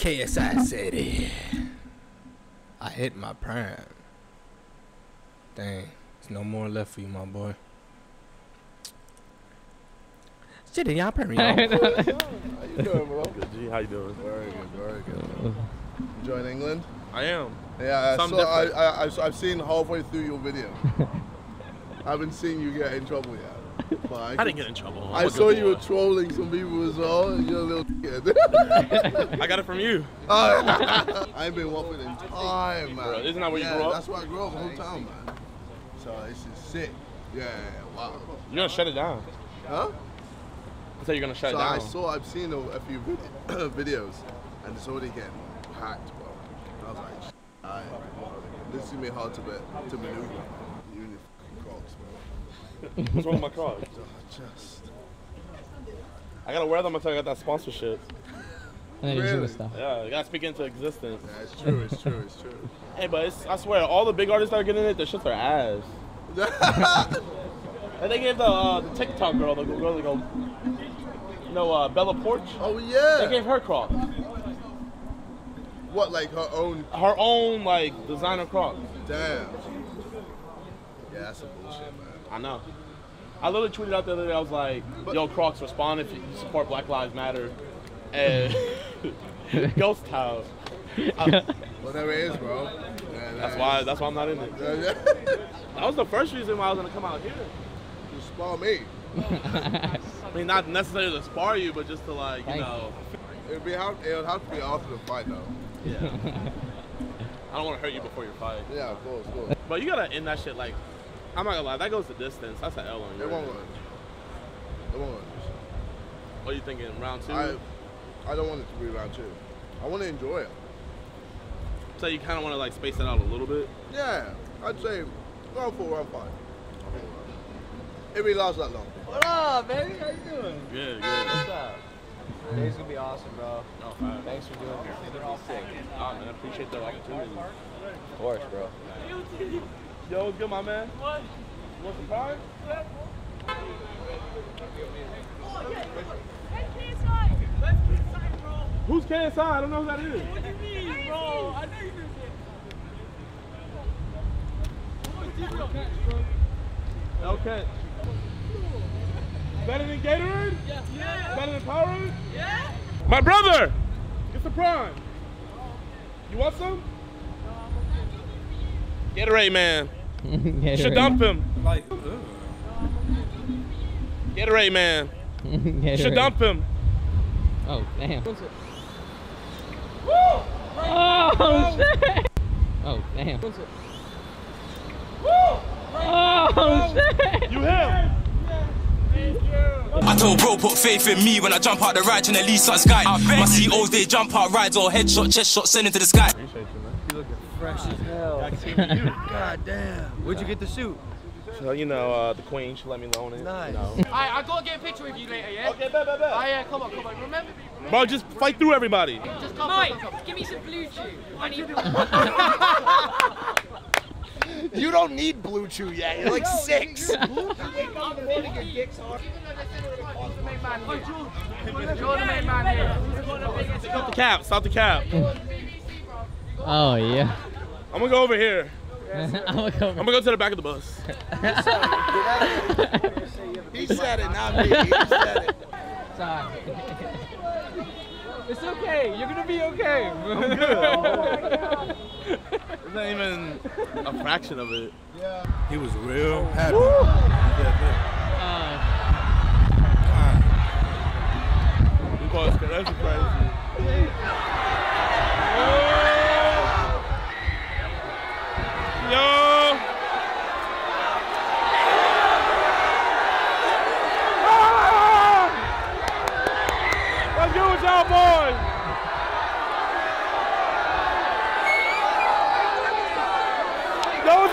KSI City. I hit my prime. Dang, there's no more left for you, my boy. Shit, y'all pretty. How you doing, bro? Good, G. How you doing? Very good, very good. Enjoying England? I am. Yeah, I've seen halfway through your video. I haven't seen you get in trouble yet. But I didn't get in trouble. I saw you were trolling some people as well. And you're a little kid. I got it from you. I ain't been walking in time, man. Isn't that where you grew up? That's where I grew up, whole town, man. So this is sick. Yeah, wow. You're gonna shut it down. Huh? I thought you were gonna shut it down. I've seen a few videos, and it's already getting hacked, bro. I was like, this is gonna be hard to maneuver. You and your fucking Crocs, bro. What's wrong with my Crocs? I gotta wear them until I got that sponsorship. Really? Yeah, you gotta speak into existence. Yeah, it's true, it's true, it's true. Hey, but I swear, all the big artists that are getting it, their shits are ass. And they gave the TikTok girl, the girl that go, you know, Bella Poarch? Oh, yeah. They gave her Crocs. What, like her own? Her own, like, designer Crocs. Damn. Yeah, that's some bullshit, man. I know. I literally tweeted out the other day, I was like, yo, Crocs, respond if you support Black Lives Matter. And ghost house. Whatever it is, bro. Yeah, that's why I'm not in it. Yeah, yeah. That was the first reason why I was gonna come out here. To spar me. I mean, not necessarily to spar you, but just to, like, you know. It would have to be after the fight, though. Yeah. I don't want to hurt you before your fight. Yeah, of course, of course. But you gotta end that shit like, I'm not gonna lie, that goes the distance. That's an L on you. It won't work. It won't work. What are you thinking, round two? I don't want it to be round two. I want to enjoy it. So you kind of want to like space it out a little bit? Yeah, I'd say round four, round five. It really lasts that long. What up, baby? How you doing? Good, good. What's up? Today's gonna be awesome, bro. Oh, right. Thanks for doing it. They're all sick. Oh, man, I appreciate the opportunity. Of course, bro. Yo, what's good, my man? What? You want some Prime? Yeah. Oh, yeah. Hey, KSI. Let's KSI, bro. Who's KSI? I don't know who that is. What do you mean, bro? I know you do KSI. No catch. Better than Gatorade? Yeah. Yeah. Better than Powerade? Yeah. My brother! Get the Prime. You want some? Gatorade, man. Gatorade. Should dump him. Like, Gatorade, man. Gatorade. Should dump him. Oh, damn. Woo! Oh, shit. Oh, damn. Woo! Oh, shit. You him. I told bro, put faith in me when I jump out the ride and at least I sky. My COs, they jump out rides or headshot, chest shot, send into the sky. Fresh as hell. God damn. Where'd you get the suit? So, you know, the queen, she let me loan it. Nice. You know. Alright, I gotta get a picture with you later, yeah? Okay, bet, bet, bet. Oh, yeah, come on, come on. Remember me. Remember bro, just fight through everybody. Just come, Mike, come, come, come. Give me some Blue Chew. I need you don't need Blue Chew yet. You're like six. Blue Chew ain't nothing to make your dicks hard. You're the main man here. Stop the cap, stop the cap. Oh, yeah. I'm gonna go over here. I'm gonna go to the back of the bus. He said it, not me. He said it. Sorry. It's okay. You're gonna be okay. I'm good. Oh, it's not even a fraction of it. Yeah. He was real happy. That's crazy. Yo! Ah! Let's do it with y'all boys! Yo, what's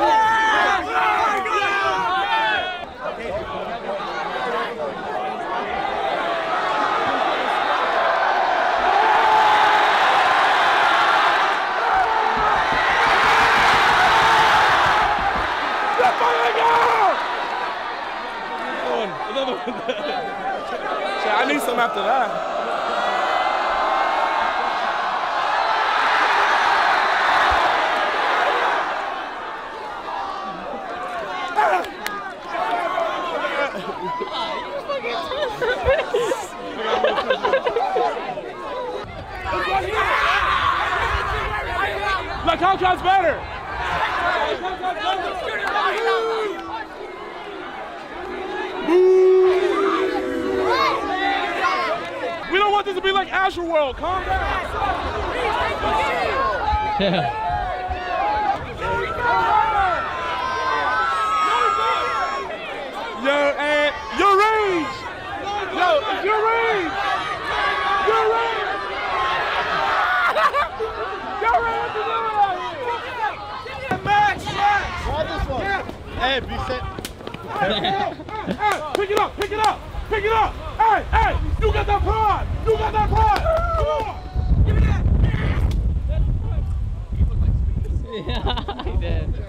Oh my God! another one. Shit, I need some after that. Like, how come's better? We don't want this to be like Asher World. Calm down. Yeah. Hey, be set. Pick it up, pick it up, pick it up. Hey, hey, you got that pride. You got that pride. Come on. Give me that. He looked like Speed. Yeah, he did. I see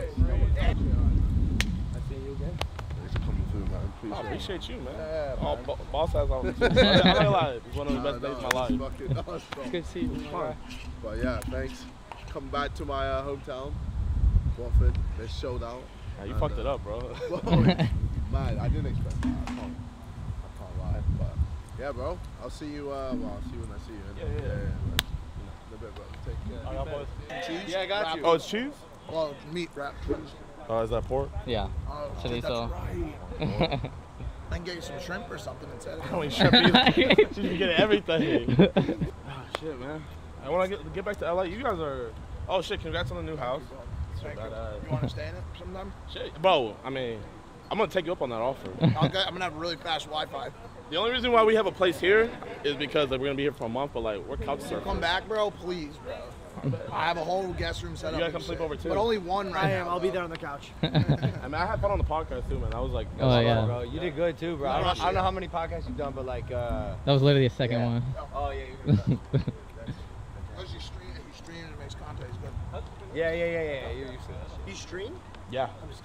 you again. Thanks for coming through, man. Please, I appreciate you, man. Yeah, man. Oh, boss has on me. I'm not going to lie. It's one of the best days of my life. It's good to see you. Right. But yeah, thanks. Come back to my hometown, Watford. Let's show down. Nah, you fucked it up, bro. Bro, man, I didn't expect that. I can't lie. But yeah, bro, I'll see you. Well, I'll see you when I see you. Yeah, a little bit, bro. Take care. All right, boys. Cheese? Yeah, I got you. Oh, it's cheese? Well, meat wrap. Oh, is that pork? Yeah. Oh, chorizo. That's right. Oh, I can get you some shrimp or something instead. I don't eat shrimp either. She's getting everything. Oh, shit, man. And when I get back to LA, you guys are. Oh, shit, congrats on the new house. You want to stay in it sometime? Shit. Bro, I mean, I'm going to take you up on that offer. I'm going to have really fast Wi-Fi. The only reason why we have a place here is because like, we're going to be here for a month, but like, we're couch surfing. Come back, bro, please, bro. I have a whole guest room set up. You got to come sleep over, too. But only one right now. I'll be there on the couch. I mean, I had fun on the podcast, too, man. I was like, oh, yeah. Bro. You did good, too, bro. I don't know how many podcasts you've done, but like... that was literally the second one. Oh, yeah. You did good. Yeah. You're used to that shit. You stream? Yeah. I'm just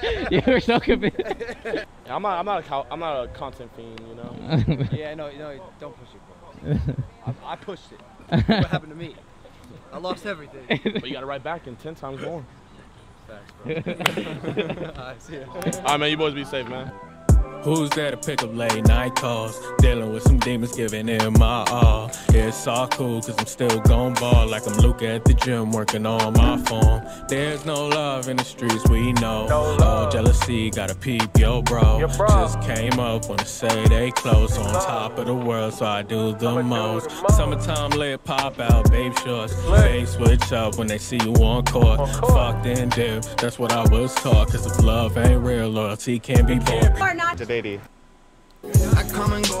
kidding. You were so convinced. Yeah, I'm not a content fiend, you know. Yeah, no, don't push it, bro. I pushed it. What happened to me? I lost everything. But you got to write back in 10 times more. Facts, bro. Alright, see ya. Alright, man. You boys be safe, man. Who's there to pick up late night calls? Dealing with some demons, giving in my all. Yeah, it's all cool, cause I'm still gon' ball. Like I'm Luca at the gym, working on my form. There's no love in the streets, we know. Oh, jealousy, gotta peep, yo bro. Just came up, wanna say they close. On top of the world, so I do the most. Summertime lit, pop out, babe shorts. They switch up when they see you on court. Fucked and dip, that's what I was taught. Cause if love ain't real, loyalty can't be bought. I come and go.